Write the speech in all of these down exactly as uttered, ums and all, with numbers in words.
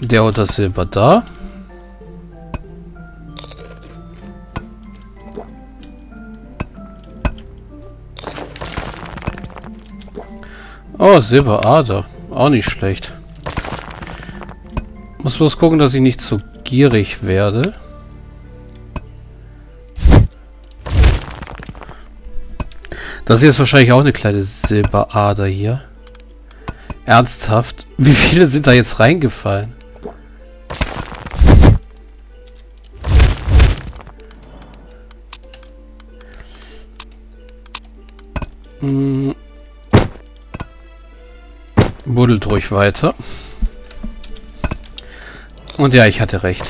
Der oder Silber da. Oh, Silberader. Auch nicht schlecht. Muss bloß gucken, dass ich nicht zu gierig werde. Das hier ist wahrscheinlich auch eine kleine Silberader hier. Ernsthaft? Wie viele sind da jetzt reingefallen? Hm. Buddelt ruhig weiter. Und ja, ich hatte recht.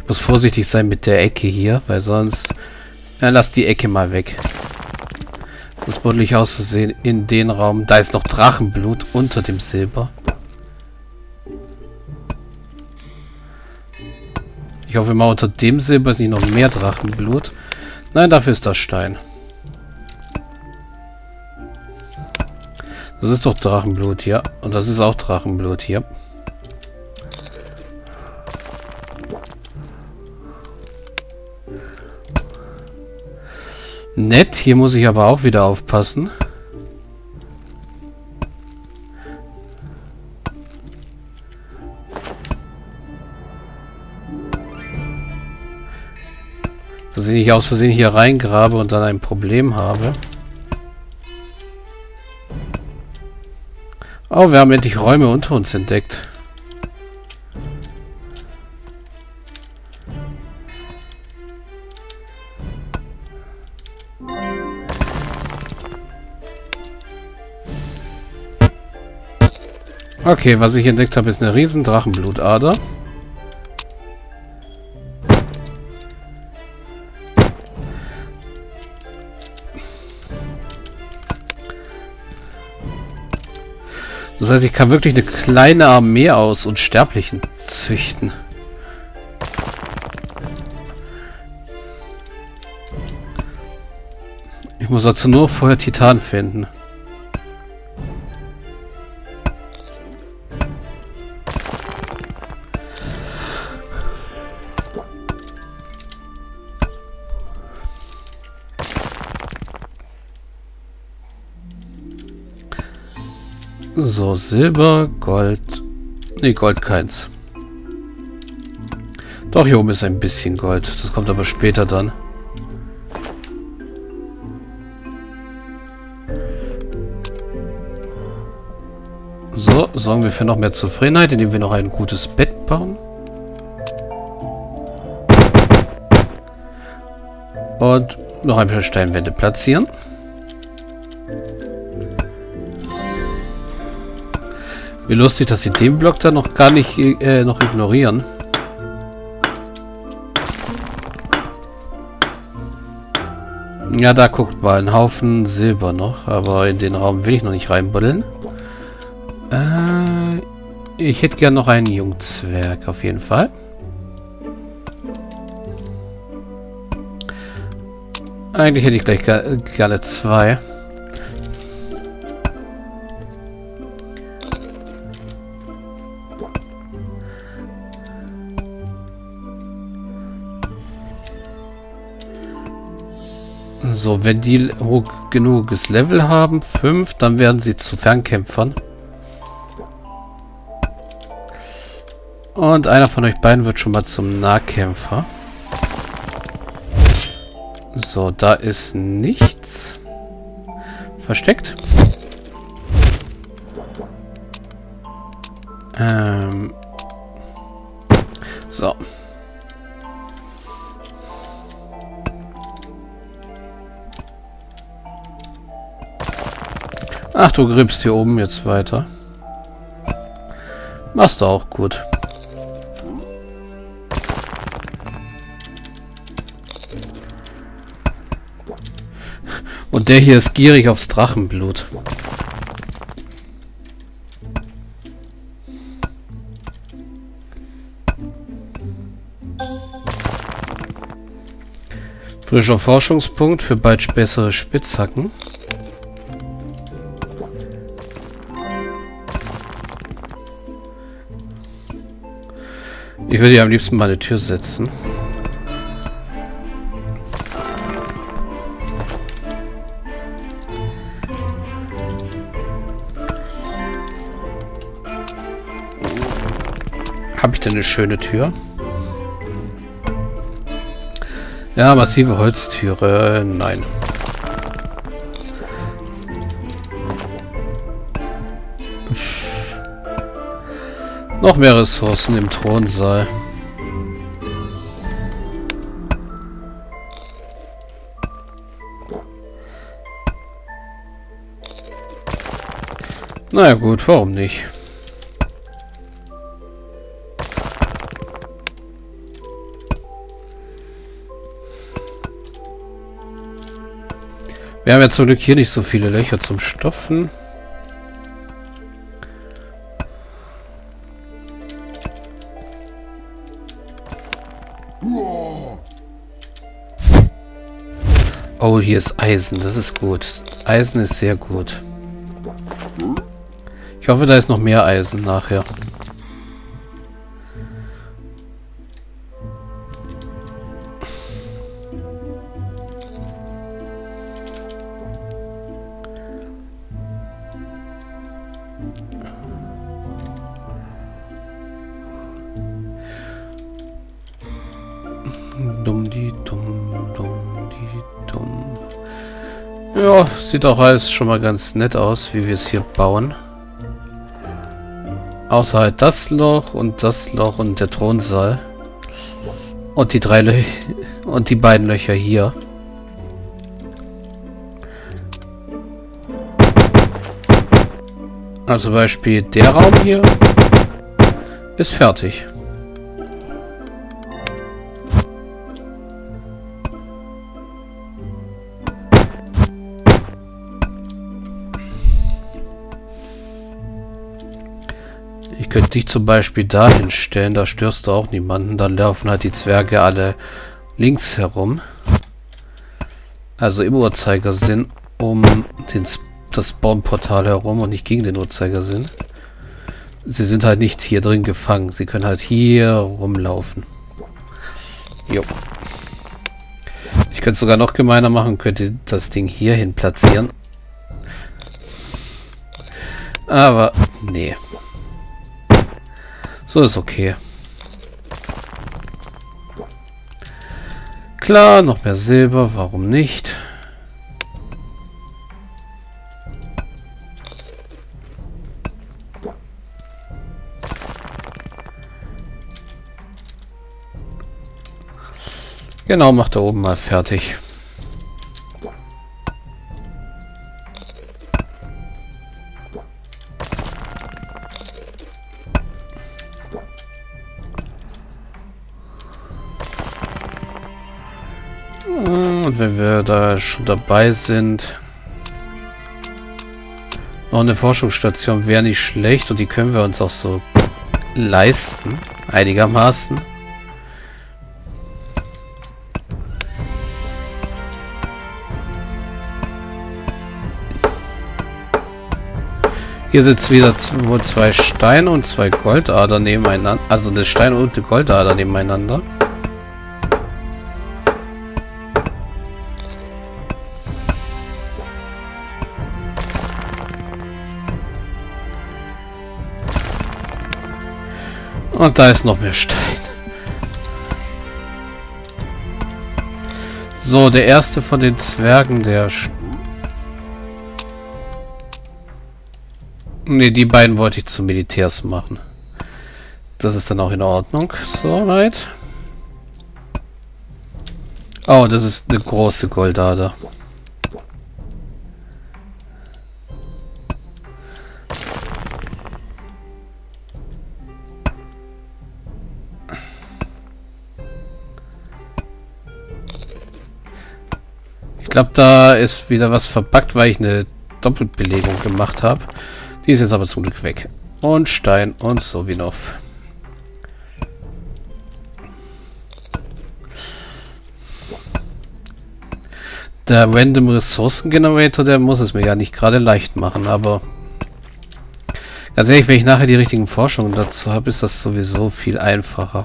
Ich muss vorsichtig sein mit der Ecke hier, weil sonst... Ja, lass die Ecke mal weg. Das buddel ich auszusehen in den Raum. Da ist noch Drachenblut unter dem Silber. Ich hoffe mal, unter dem Silber ist nicht noch mehr Drachenblut. Nein, dafür ist das Stein. Das ist doch Drachenblut hier. Und das ist auch Drachenblut hier. Nett, hier muss ich aber auch wieder aufpassen. Dass ich nicht aus Versehen hier reingrabe und dann ein Problem habe. Oh, wir haben endlich Räume unter uns entdeckt. Okay, was ich entdeckt habe, ist eine riesen Drachenblutader. Das heißt, ich kann wirklich eine kleine Armee aus Unsterblichen züchten. Ich muss dazu nur vorher Titan finden. So, Silber, Gold. Ne, Gold keins. Doch, hier oben ist ein bisschen Gold. Das kommt aber später dann. So, sorgen wir für noch mehr Zufriedenheit, indem wir noch ein gutes Bett bauen. Und noch ein paar Steinwände platzieren. Wie lustig, dass sie den Block da noch gar nicht äh, noch ignorieren. Ja, da guckt mal, ein Haufen Silber noch, aber in den Raum will ich noch nicht reinbuddeln. Äh, ich hätte gern noch einen Jungzwerg, auf jeden Fall. Eigentlich hätte ich gleich ge- gerne zwei. So, wenn die hoch genuges Level haben, fünf, dann werden sie zu Fernkämpfern. Und einer von euch beiden wird schon mal zum Nahkämpfer. So, da ist nichts versteckt. Ähm. So. Ach, du grippst hier oben jetzt weiter. Machst du auch gut. Und der hier ist gierig aufs Drachenblut. Frischer Forschungspunkt für bald bessere Spitzhacken. Ich würde ja am liebsten mal eine Tür setzen. Habe ich denn eine schöne Tür? Ja, massive Holztüre. Nein. Noch mehr Ressourcen im Thronsaal. Na ja, gut, warum nicht? Wir haben ja zum Glück hier nicht so viele Löcher zum Stopfen. Oh, hier ist Eisen. Das ist gut. Eisen ist sehr gut. Ich hoffe, da ist noch mehr Eisen nachher. Ja, sieht auch alles schon mal ganz nett aus, wie wir es hier bauen. Außer halt das Loch und das Loch und der Thronsaal. Und die drei Löcher und die beiden Löcher hier. Also zum Beispiel der Raum hier ist fertig. Könnte dich zum Beispiel dahin stellen, da störst du auch niemanden, dann laufen halt die Zwerge alle links herum. Also im Uhrzeigersinn um den, das Spawnportal herum und nicht gegen den Uhrzeigersinn. Sie sind halt nicht hier drin gefangen, sie können halt hier rumlaufen. Jo. Ich könnte es sogar noch gemeiner machen, könnte das Ding hierhin platzieren. Aber nee. So ist okay. Klar, noch mehr Silber, warum nicht? Genau, mach da oben mal fertig. Und wenn wir da schon dabei sind, noch eine Forschungsstation wäre nicht schlecht und die können wir uns auch so leisten, einigermaßen. Hier sind wieder wohl zwei Steine und zwei Goldader nebeneinander, also eine Stein und eine Goldader nebeneinander. Und da ist noch mehr Stein. So, der erste von den Zwergen, der... Ne, die beiden wollte ich zu Militärs machen. Das ist dann auch in Ordnung. So, weit. Oh, das ist eine große Goldader. Ich glaube, da ist wieder was verpackt, weil ich eine Doppelbelegung gemacht habe. Die ist jetzt aber zum Glück weg. Und Stein und so wie noch. Der Random Ressourcen Generator, der muss es mir ja nicht gerade leicht machen, aber ganz ehrlich, wenn ich nachher die richtigen Forschungen dazu habe, ist das sowieso viel einfacher.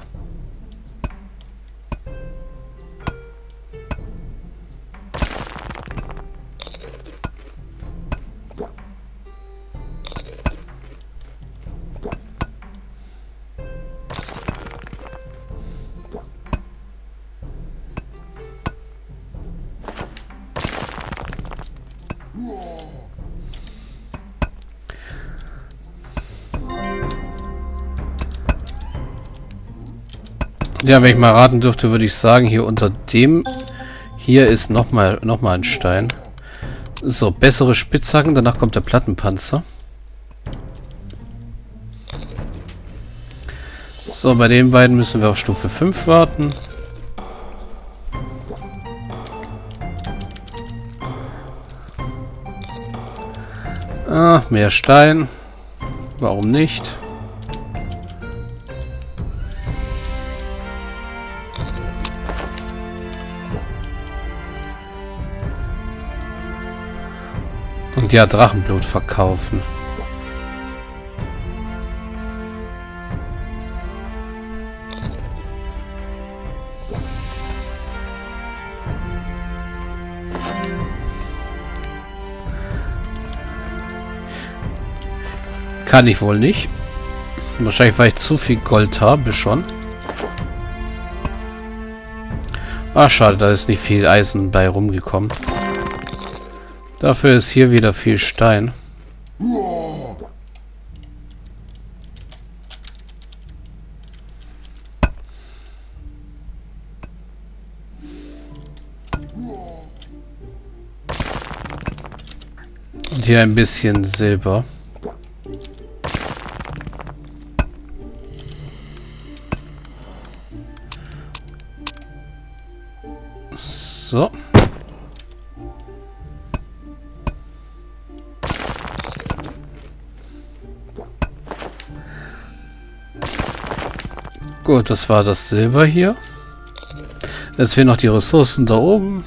Ja, wenn ich mal raten dürfte, würde ich sagen, hier unter dem hier ist nochmal noch mal ein Stein. So, bessere Spitzhacken, danach kommt der Plattenpanzer. So, bei den beiden müssen wir auf Stufe fünf warten. Ah, mehr Stein. Warum nicht? Und ja, Drachenblut verkaufen. Kann ich wohl nicht. Wahrscheinlich, weil ich zu viel Gold habe schon. Ach, schade, da ist nicht viel Eisen bei rumgekommen. Dafür ist hier wieder viel Stein. Und hier ein bisschen Silber. So. Gut, das war das Silber hier. Es fehlen noch die Ressourcen da oben.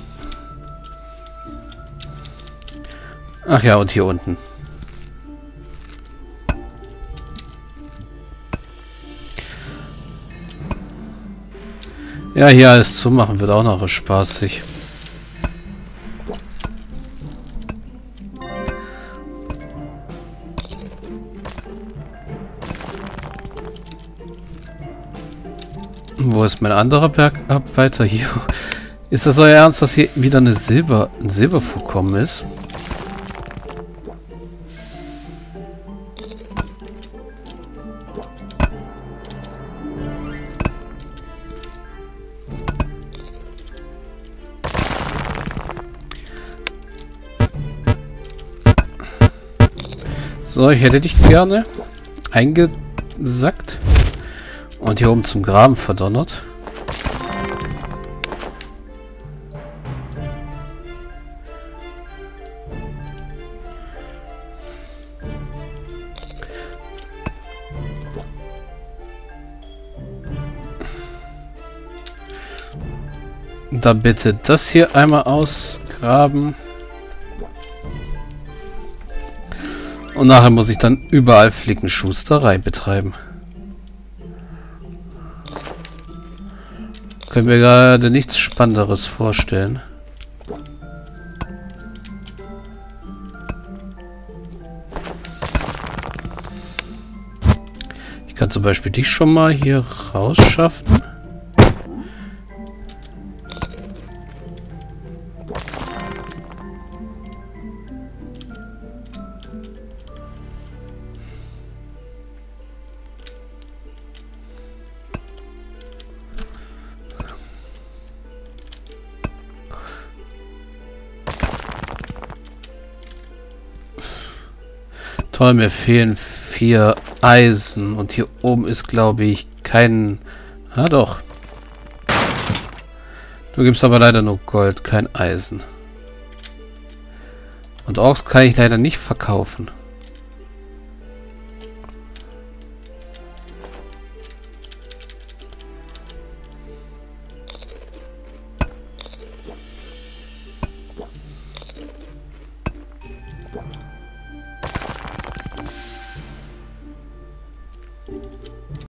Ach ja, und hier unten. Ja, hier alles zumachen wird auch noch spaßig. Wo ist mein anderer Bergarbeiter? Hier. Ist das euer Ernst, dass hier wieder eine Silber, ein Silbervorkommen ist? So, ich hätte dich gerne eingesackt und hier oben zum Graben verdonnert. Da bitte das hier einmal ausgraben. Und nachher muss ich dann überall Flickenschusterei betreiben. Können wir gerade nichts Spannenderes vorstellen. Ich kann zum Beispiel dich schon mal hier rausschaffen. Toll, mir fehlen vier Eisen. Und hier oben ist, glaube ich, kein... Ah, doch. Du gibst aber leider nur Gold, kein Eisen. Und Orks kann ich leider nicht verkaufen.